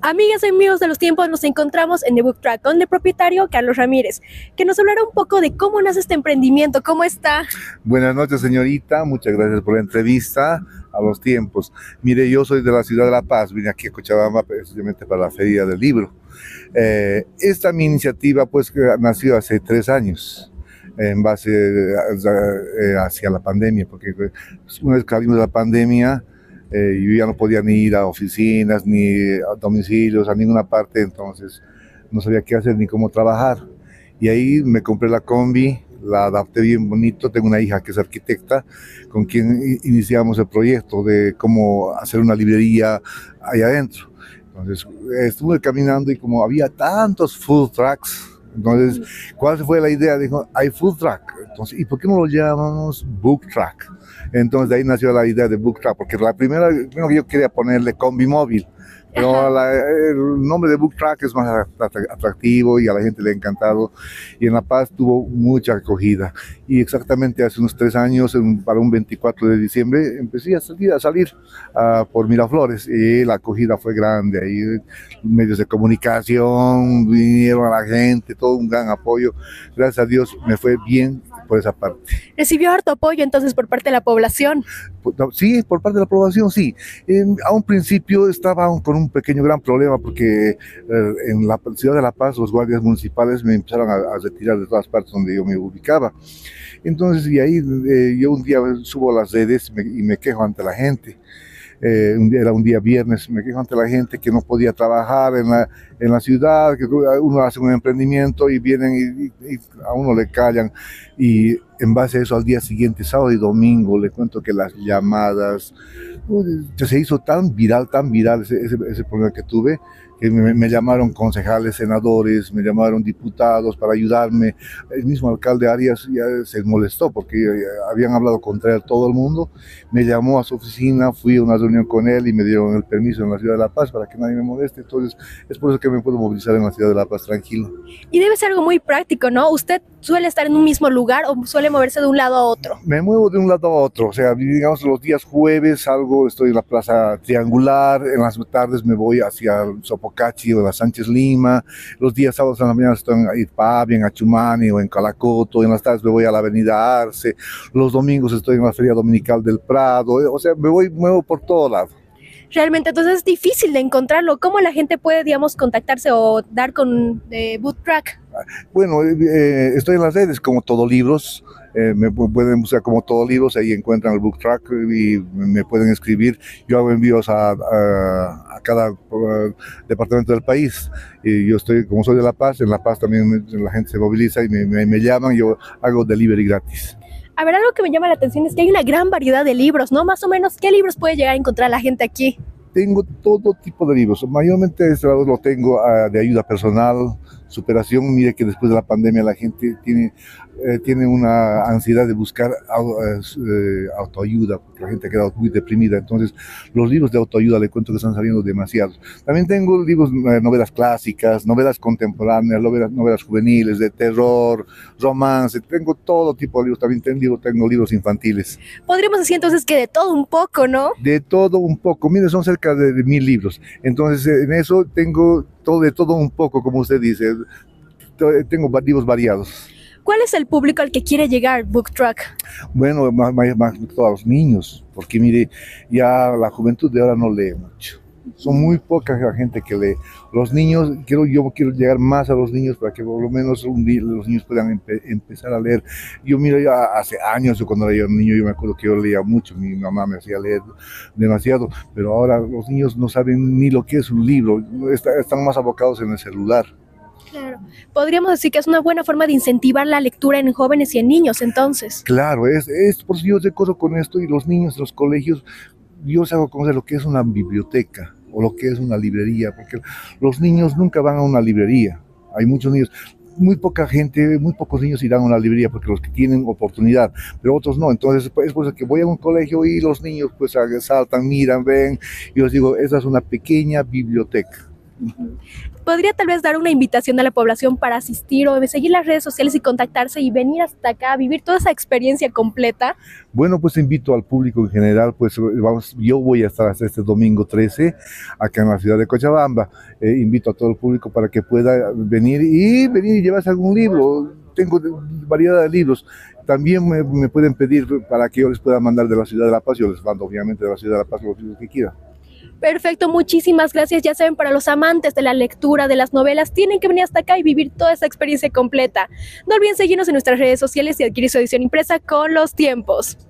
Amigas y amigos de Los Tiempos, nos encontramos en The Booktruck con el propietario Carlos Ramírez, que nos hablará un poco de cómo nace este emprendimiento. ¿Cómo está? Buenas noches, señorita, muchas gracias por la entrevista a Los Tiempos. Mire, yo soy de la ciudad de La Paz, vine aquí a Cochabamba precisamente para la Feria del Libro. Esta mi iniciativa pues nació hace 3 años. En base hacia la pandemia, porque una vez que salimos de la pandemia, yo ya no podía ni ir a oficinas, ni a domicilios, a ninguna parte, entonces no sabía qué hacer ni cómo trabajar. Y ahí me compré la combi, la adapté bien bonito, tengo una hija que es arquitecta, con quien iniciamos el proyecto de cómo hacer una librería allá adentro. Entonces estuve caminando y como había tantos food trucks, entonces, ¿cuál fue la idea? Dijo, hay food truck. Entonces, ¿y por qué no lo llamamos book truck? Entonces, de ahí nació la idea de book truck, porque la primera, bueno, yo quería ponerle combi móvil, pero el nombre de book truck es más atractivo y a la gente le ha encantado. Y en La Paz tuvo mucha acogida. Y exactamente hace unos 3 años, para un 24 de diciembre, empecé a salir por Miraflores y la acogida fue grande. Ahí medios de comunicación, vinieron a la gente, todo un gran apoyo. Gracias a Dios me fue bien por esa parte. ¿Recibió harto apoyo entonces por parte de la población? Sí, por parte de la población, sí. A un principio estaba con un pequeño gran problema porque en la ciudad de La Paz los guardias municipales me empezaron a retirar de todas partes donde yo me ubicaba. Entonces, y ahí yo un día subo a las redes y me quejo ante la gente. Era un día viernes, me quejo ante la gente que no podía trabajar en la ciudad, que uno hace un emprendimiento y vienen y a uno le callan. Y en base a eso, al día siguiente, sábado y domingo, le cuento que las llamadas, se hizo tan viral ese problema que tuve, que me llamaron concejales, senadores, me llamaron diputados para ayudarme. El mismo alcalde Arias ya se molestó porque habían hablado contra él todo el mundo. Me llamó a su oficina, fui a una reunión con él y me dieron el permiso en la ciudad de La Paz para que nadie me moleste. Entonces, es por eso que me puedo movilizar en la ciudad de La Paz tranquilo. Y debe ser algo muy práctico, ¿no? ¿Usted suele estar en un mismo lugar o suele moverse de un lado a otro? Me muevo de un lado a otro. O sea, digamos, los días jueves salgo, estoy en la Plaza Triangular, en las tardes me voy hacia Sopocachi o la Sánchez Lima, los días sábados en la mañana estoy en Irpavi, en Achumani o en Calacoto, en las tardes me voy a la Avenida Arce, los domingos estoy en la Feria Dominical del Prado, o sea, me muevo por todo lado. Realmente, entonces es difícil de encontrarlo. ¿Cómo la gente puede, digamos, contactarse o dar con Booktruck? Bueno, estoy en las redes como Todo Libros. Me pueden buscar como Todo Libros, ahí encuentran el Booktruck y me pueden escribir. Yo hago envíos a cada departamento del país. Y yo estoy, como soy de La Paz, en La Paz también la gente se moviliza y me llaman. Yo hago delivery gratis. A ver, algo que me llama la atención es que hay una gran variedad de libros, ¿no? Más o menos, ¿qué libros puede llegar a encontrar la gente aquí? Tengo todo tipo de libros, mayormente este lado lo tengo de ayuda personal, superación. Mire que después de la pandemia la gente tiene una ansiedad de buscar autoayuda, porque la gente ha quedado muy deprimida, entonces los libros de autoayuda le cuento que están saliendo demasiados. También tengo libros, novelas clásicas, novelas contemporáneas, novelas juveniles, de terror, romance, tengo todo tipo de libros, también tengo libros infantiles. Podríamos decir entonces que de todo un poco, ¿no? De todo un poco, mire, son cerca de 1000 libros, entonces en eso tengo de todo un poco, como usted dice, tengo libros variados. ¿Cuál es el público al que quiere llegar Booktruck? Bueno, más todos los niños, porque mire, ya la juventud de ahora no lee mucho. Son muy poca la gente que lee. Los niños, yo quiero llegar más a los niños para que por lo menos un día los niños puedan empezar a leer. Yo miro, ya hace años, cuando era niño, yo me acuerdo que yo leía mucho, mi mamá me hacía leer demasiado, pero ahora los niños no saben ni lo que es un libro, están más abocados en el celular. Claro. Podríamos decir que es una buena forma de incentivar la lectura en jóvenes y en niños, entonces. Claro, es por si yo se coso con esto y los niños en los colegios, yo les hago conocer lo que es una biblioteca o lo que es una librería, porque los niños nunca van a una librería. Hay muchos niños, muy pocos niños irán a una librería porque los que tienen oportunidad, pero otros no. Entonces es por eso que voy a un colegio y los niños pues saltan, miran, ven, y yo les digo, esa es una pequeña biblioteca. ¿Podría tal vez dar una invitación a la población para asistir o seguir las redes sociales y contactarse y venir hasta acá, vivir toda esa experiencia completa? Bueno, pues invito al público en general, pues vamos, yo voy a estar hasta este domingo 13 acá en la ciudad de Cochabamba. Invito a todo el público para que pueda venir y llevarse algún libro. Tengo variedad de libros. También me pueden pedir para que yo les pueda mandar de la ciudad de La Paz. Yo les mando obviamente de la ciudad de La Paz los libros que quieran. Perfecto, muchísimas gracias. Ya saben, para los amantes de la lectura, de las novelas, tienen que venir hasta acá y vivir toda esa experiencia completa. No olviden seguirnos en nuestras redes sociales y adquirir su edición impresa con Los Tiempos.